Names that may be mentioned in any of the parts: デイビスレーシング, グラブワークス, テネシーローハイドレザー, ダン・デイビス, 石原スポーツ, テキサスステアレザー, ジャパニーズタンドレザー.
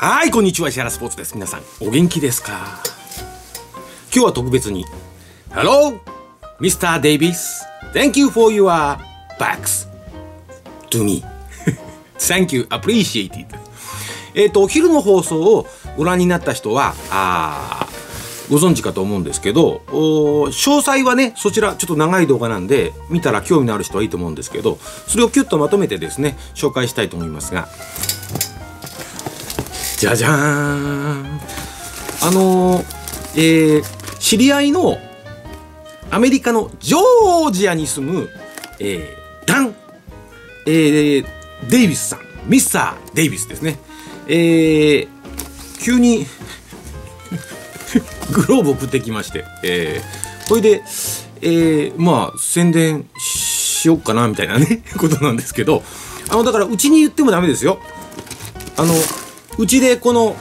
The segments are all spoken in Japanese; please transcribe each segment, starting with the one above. はい、こんにちは、石原スポーツです。皆さんお元気ですか？今日は特別に Hello Mr. Davis, Thank you for your backs to me. Thank you, appreciate it. お昼の放送をご覧になった人はご存知かと思うんですけど、詳細はね、そちらちょっと長い動画なんで、見たら興味のある人はいいと思うんですけど、それをキュッとまとめてですね、紹介したいと思いますが、じゃじゃーん。知り合いのアメリカのジョージアに住む、ダン、デイビスさん、ミスター・デイビスですね。急にグローブ送ってきまして、これで、まあ宣伝しよっかなみたいなねことなんですけど、だからうちに言ってもダメですよ。うちでこの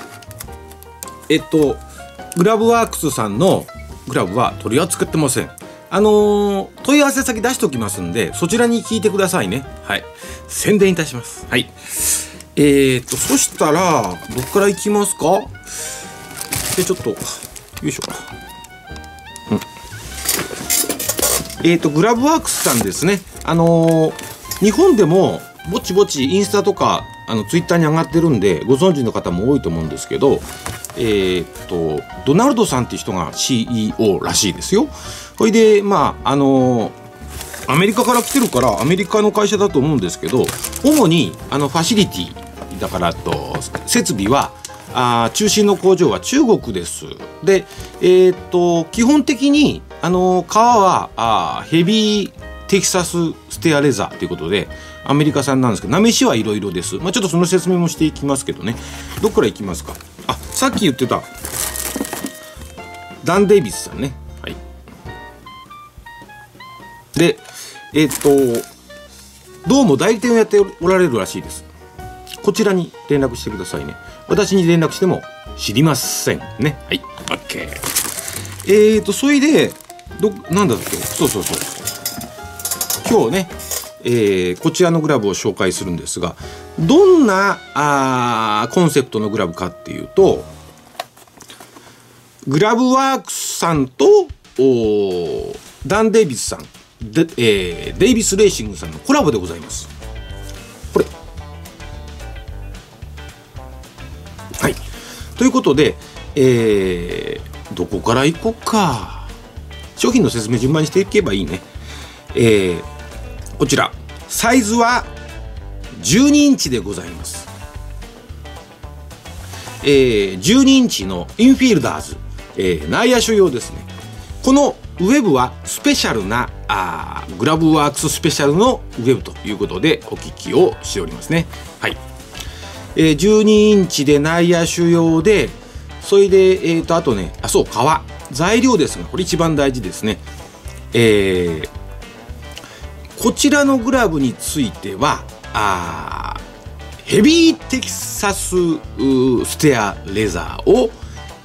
グラブワークスさんのグラブは取り扱ってません。問い合わせ先出しておきますんで、そちらに聞いてくださいね。はい、宣伝いたします。はい、そしたらどっから行きますか？でちょっとよいしょ、グラブワークスさんですね。日本でもぼちぼちインスタとかツイッターに上がってるんで、ご存知の方も多いと思うんですけど、ドナルドさんっていう人が CEO らしいですよ。それでまあアメリカから来てるから、アメリカの会社だと思うんですけど、主にファシリティだからと設備は中心の工場は中国です。で、基本的に革はヘビーテキサスステアレザーということでアメリカ産なんですけど、なめしはいろいろです。まあ、ちょっとその説明もしていきますけどね。どっからいきますか？あ、さっき言ってたダン・デイビスさんね。はい、でどうも代理店をやっておられるらしいです。こちらに連絡してくださいね。私に連絡しても知りませんね。はい、OK。それで、なんだっけ、そう。今日ね、こちらのグラブを紹介するんですが、どんなコンセプトのグラブかっていうと、グラブワークスさんとダン・デイビスさんで、デイビスレーシングさんのコラボでございます。これ。はい、ということで、どこから行こうか。商品の説明順番にしていけばいいね。こちらサイズは12インチでございます。12インチのインフィールダーズ、内野手用ですね。このウェブはスペシャルなグラブワークススペシャルのウェブということでお聞きをしておりますね。はい、12インチで内野手用で、それであとね、そう、革材料ですが、これ一番大事ですね。こちらのグラブについてはヘビーテキサスステアレザーを、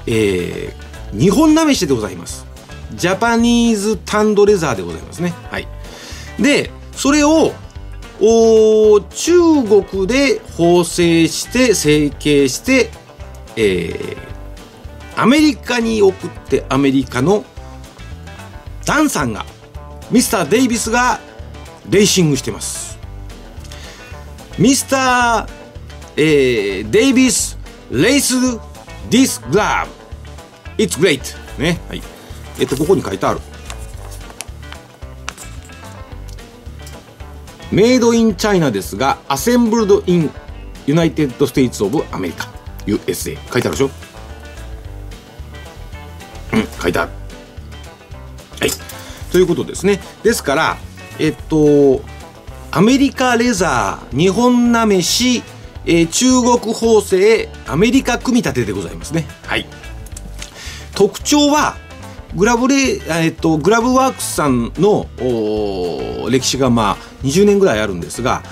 2本なめしてでございます。ジャパニーズタンドレザーでございますね。はい、でそれを中国で縫製して成形して、アメリカに送って、アメリカのダンさんが、ミスター・デイビスがレーシングしてます。ミスター、デイビスレースディスグラブ It's great ね。はい、ここに書いてあるメイドインチャイナですが、アセンブルドインユナイテッドステイツオブアメリカ USA 書いてあるでしょ。書いてある。はい、ということですね。ですからアメリカレザー、日本なめし、中国縫製、アメリカ組み立てでございますね。はい、特徴はグラブワークスさんの歴史がまあ20年ぐらいあるんですが、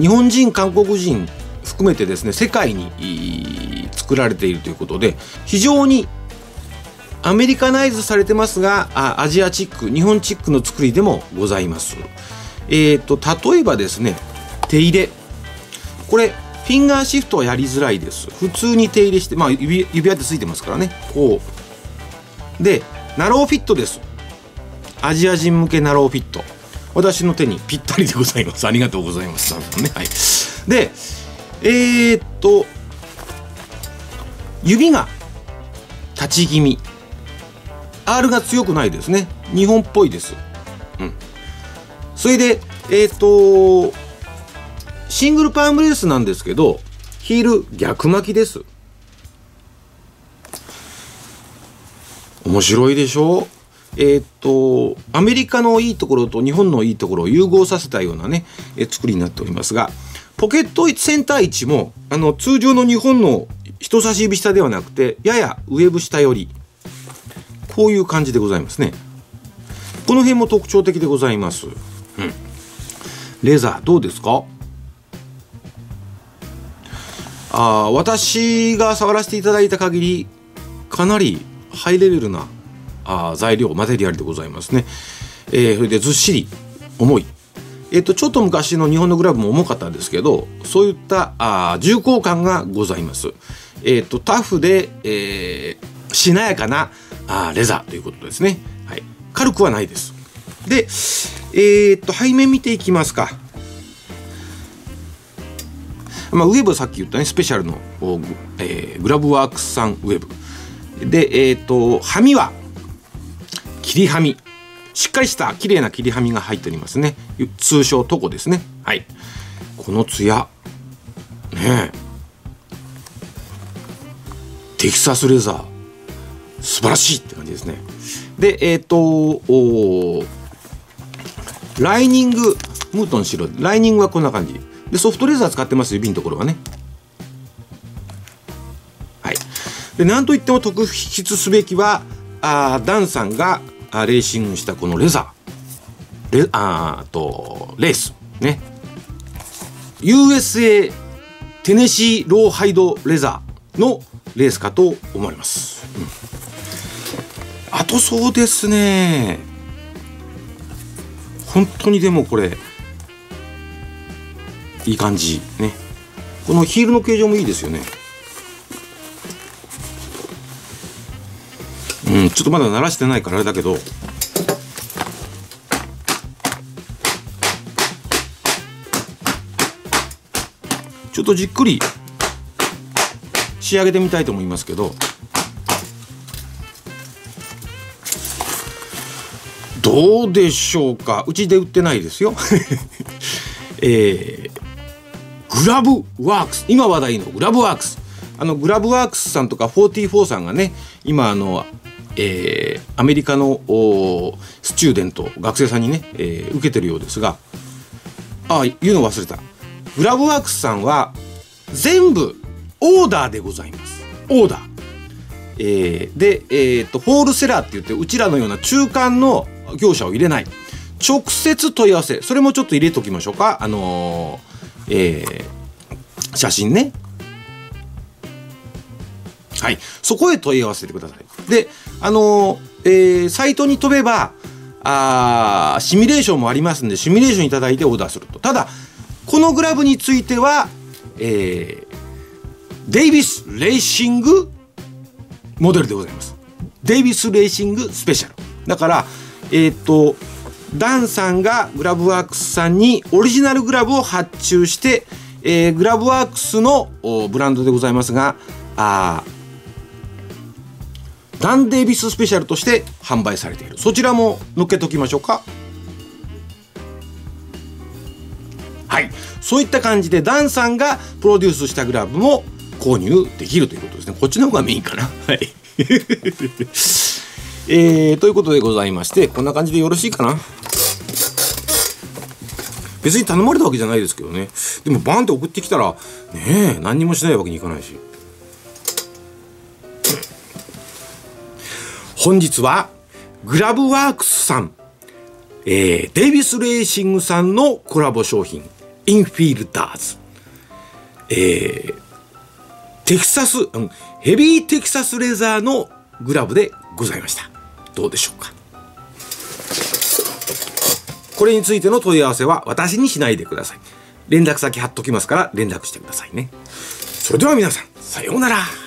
日本人、韓国人含めてですね、世界に作られているということで、非常にアメリカナイズされてますが、アジアチック、日本チックの作りでもございます。例えばですね、手入れ。これフィンガーシフトはやりづらいです。普通に手入れして、まあ、指輪ってついてますからね。こうでナローフィットです。アジア人向けナローフィット、私の手にぴったりでございます。ありがとうございます。ね、はい、で指が立ち気味、 R が強くないですね。日本っぽいです。うん、それでシングルパームレースなんですけど、ヒール逆巻きです。面白いでしょう。アメリカのいいところと日本のいいところを融合させたようなね、作りになっておりますが、ポケットセンター位置も通常の日本の人差し指下ではなくて、やや上部下よりこういう感じでございますね。この辺も特徴的でございます。うん、レザーどうですか。私が触らせていただいた限り、かなりハイレベルな材料マテリアルでございますね。それでずっしり重い。ちょっと昔の日本のグラブも重かったんですけど、そういった重厚感がございます。タフで、しなやかなレザーということですね。はい、軽くはないです。で背面見ていきますか。まあ、ウェブはさっき言ったね、スペシャルの、グラブワークスさんウェブではみは切りはみ、しっかりした綺麗な切りはみが入っておりますね。通称トコですね。はい、このツヤねえ、テキサスレザー素晴らしいって感じですね。でライニングムートン白、ライニングはこんな感じで、ソフトレザー使ってます、指のところはね。はい、でなんといっても特筆すべきはダンさんがレーシングしたこのレザーレースね、 USA テネシーローハイドレザーのレースかと思われます。うん、あとそうですね、本当にでもこれいい感じね。このヒールの形状もいいですよね。うん、ちょっとまだ慣らしてないからあれだけど、ちょっとじっくり仕上げてみたいと思いますけど、どうでしょうか。うちで売ってないですよグラブワークス、今話題のグラブワークス、グラブワークスさんとか44さんがね、今アメリカのスチューデント学生さんにね、受けてるようですが、言うの忘れた。グラブワークスさんは全部オーダーでございます。オーダー、で、ホールセラーって言って、うちらのような中間の業者を入れない、直接問い合わせ、それもちょっと入れときましょうか。写真ね、はい、そこへ問い合わせてください。でサイトに飛べばシミュレーションもありますんで、シミュレーションいただいてオーダーすると。ただこのグラブについては、デイビスレーシングモデルでございます。デイビスレーシングスペシャルだから、ダンさんがグラブワークスさんにオリジナルグラブを発注して、グラブワークスのブランドでございますが、ダン・デイビススペシャルとして販売されている。そちらも載っけときましょうか。はい、そういった感じでダンさんがプロデュースしたグラブも購入できるということですね。こっちの方がメインかな。はいということでございまして、こんな感じでよろしいかな。別に頼まれたわけじゃないですけどね。でもバンって送ってきたらねえ、何にもしないわけにいかないし。本日はグラブワークスさん、デイビスレーシングさんのコラボ商品インフィルダーズ、テキサス、ヘビーテキサスレザーのグラブでございました。どうでしょうか。これについての問い合わせは私にしないでください。連絡先貼っときますから連絡してくださいね。それでは皆さん、さようなら。